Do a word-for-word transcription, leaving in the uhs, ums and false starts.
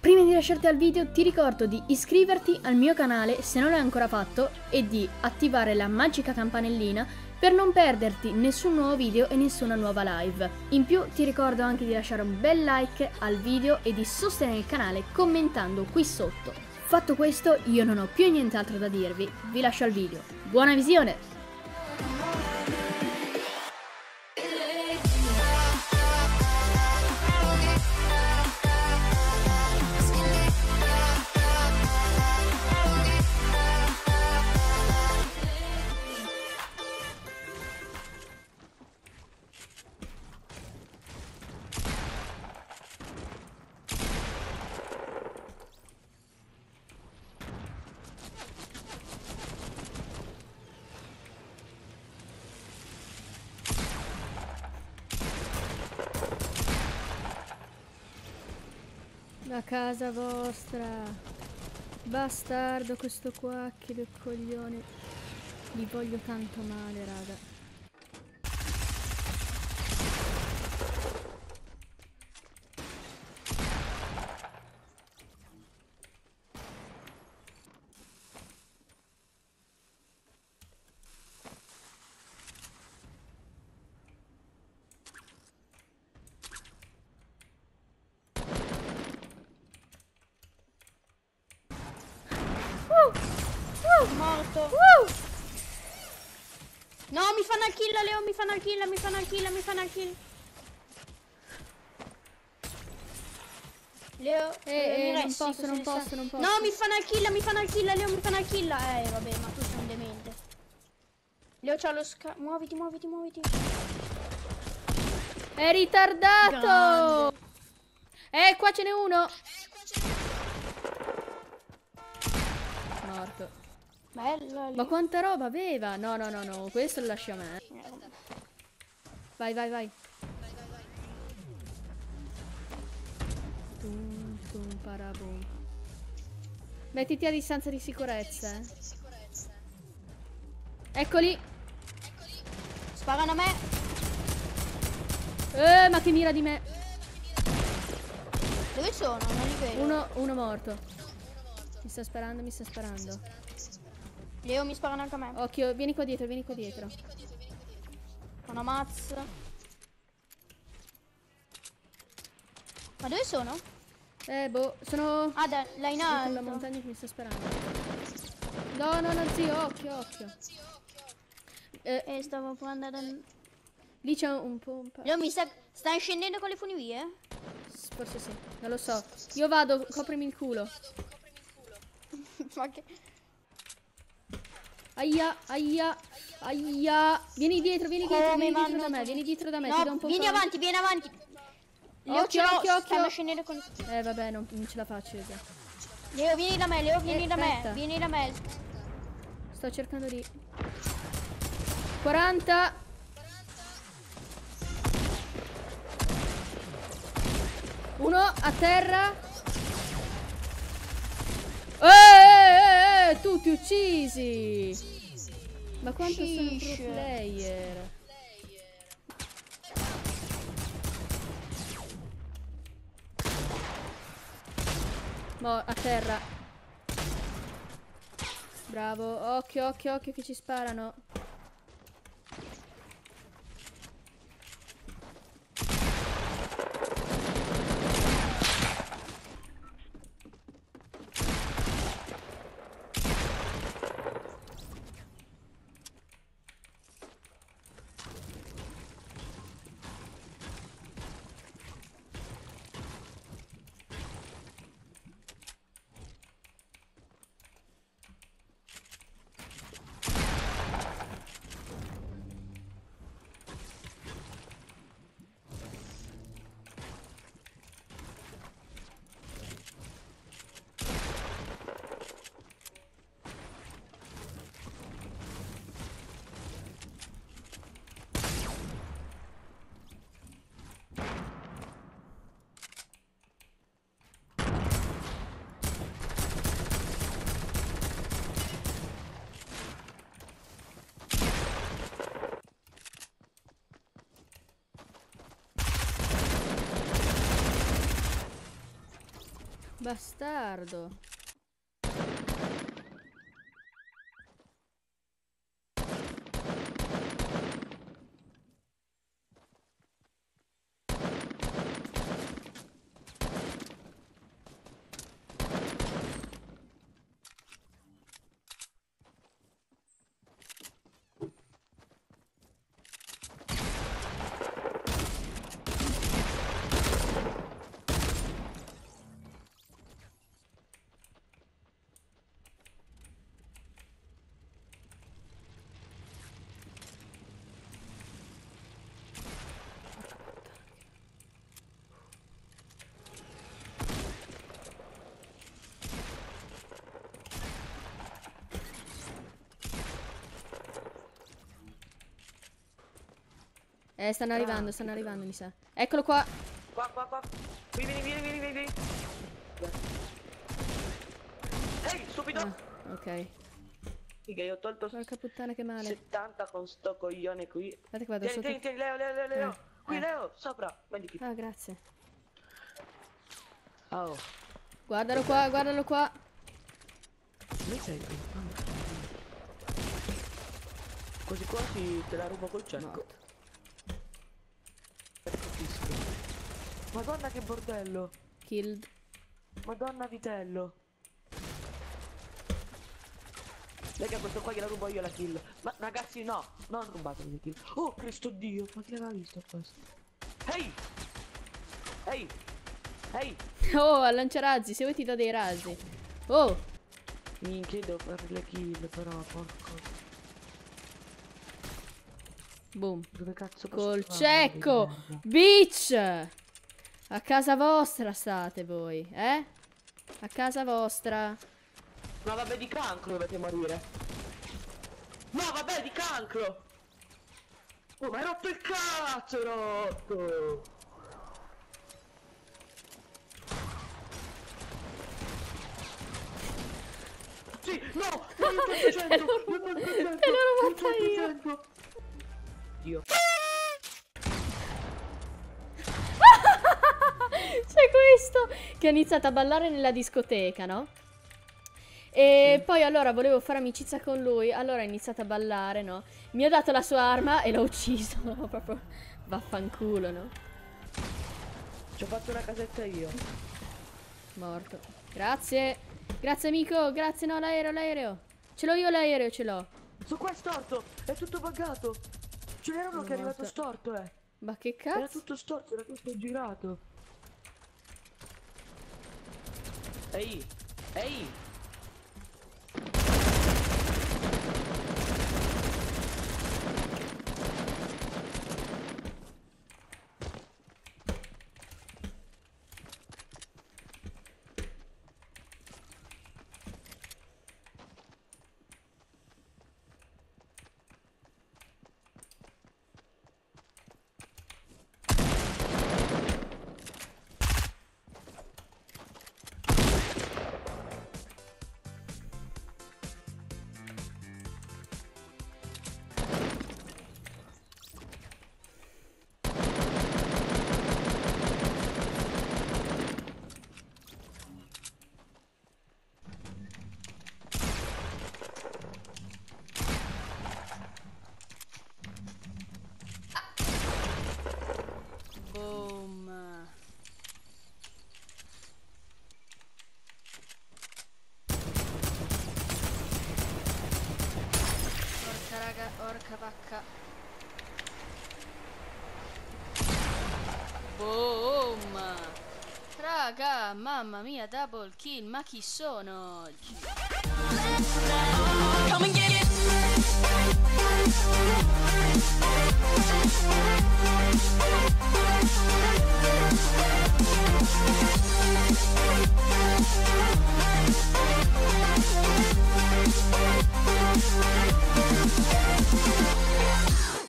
Prima di lasciarti al video ti ricordo di iscriverti al mio canale se non l'hai ancora fatto e di attivare la magica campanellina per non perderti nessun nuovo video e nessuna nuova live. In più ti ricordo anche di lasciare un bel like al video e di sostenere il canale commentando qui sotto. Fatto questo io non ho più nient'altro da dirvi, vi lascio al video. Buona visione! La casa vostra, bastardo questo qua, che del coglione, gli voglio tanto male, raga. Morto. Uh! No, mi fanno al kill, Leo, mi fanno al kill, mi fanno al kill, mi fanno al kill. Leo, eh, eh, eh, non posso, non posso, non posso. No, mi fanno al kill, mi fanno al kill, Leo, mi fanno al kill. Eh, vabbè, ma tu sei un demente. Leo, c'ha lo sca... Muoviti, muoviti, muoviti. È ritardato. Grande. Eh, qua ce n'è uno. Eh, qua ce n'è uno. Morto. Bello, ma quanta roba aveva? No, no, no, no, questo lo lascia a me. Vai, vai, vai. Vai, vai, vai. Tum, tum, parabum. Mettiti a distanza di sicurezza. Mettiti a distanza di sicurezza. Eccoli. Eccoli. Sparano a me. Eh, ma che mira di me. Dove sono? Non li vedo. Uno, uno morto. No, uno morto. Mi sta sparando, mi sta sparando. Mi sta sparando. Leo, mi sparano anche a me. Occhio, vieni qua dietro, vieni qua dietro. Vieni qua dietro, vieni qua dietro. Una mazza. Ma dove sono? Eh, boh, sono... Ah, da, là in alto. La montagna che mi sta sparando. No, no, no, zio, occhio, occhio. Zio, occhio, occhio. Eh, eh, stavo andando... Lì c'è un pompa. Leo, mi sta... Stai scendendo con le funivie? Forse sì, non lo so. Io vado, coprimi il culo. Vado, coprimi il culo. Ma che... Aia, aia, aia. Vieni dietro, vieni dietro, oh, vieni dietro da me, vieni dietro da me, no, ti do un po'. Vieni avanti, vieni avanti. Leo, occhio, occhio, occhio. Scendendo con... Eh, vabbè, non, non ce la faccio. Io. Leo, vieni da me, Leo, vieni eh, da aspetta. me, vieni da me. Sto cercando di... quaranta. Uno, a terra. Eeeh! Tutti uccisi. uccisi Ma quanto Shish. sono pro player. Mo a terra. Bravo. Occhio, occhio, occhio che ci sparano. Bastardo. Eh, stanno arrivando, stanno arrivando, mi sa. Eccolo qua. Qua, qua, qua. Qui, vieni, vieni, vieni, vieni. Ehi, stupido. Ah, ok. Figa, io ho tolto... Porca puttana, che male. settanta con sto coglione qui. Guarda che vado tieni, sotto. Tieni, tieni, Leo, Leo, Leo, Leo. Eh. Qui, eh. Leo, sopra. Vendi qui. Ah, grazie. Oh. Guardalo qua, guardalo qua. Dove sei qui? Così quasi te la rubo col cerco. Madonna che bordello. Killed. Madonna vitello. Raga, questo qua gliela rubo io la kill. Ma ragazzi no, non rubatemi la kill. Oh Cristo Dio, ma chi l'aveva visto questo? Ehi! Ehi! Ehi! Oh, a lanciarazzi, se vuoi ti do dei razzi. Oh! Minchia, devo fare le kill però, porco. Boom. Dove cazzo col cecco! Bitch! A casa vostra state voi, eh? A casa vostra. No vabbè, di cancro dovete morire. No vabbè, di cancro. Oh, ma hai rotto il cazzo, rotto. Sì, no, milleottocento, milleottocento, te l'ho fatta io. Dio. C'è questo che ha iniziato a ballare nella discoteca, no? E sì. Poi allora volevo fare amicizia con lui, allora ha iniziato a ballare, no? Mi ha dato la sua arma e l'ho ucciso, no? Proprio vaffanculo, no? Ci ho fatto una casetta io. Morto. Grazie. Grazie amico, grazie, no, l'aereo, l'aereo. Ce l'ho io l'aereo, ce l'ho. Su qua è storto, è tutto buggato. Ce n'era uno che è arrivato storto, eh. Ma che cazzo? Era tutto storto, era tutto girato. Ehi, ehi. Porca vacca. Boom. Raga, mamma mia, double kill. Ma chi sono oggi?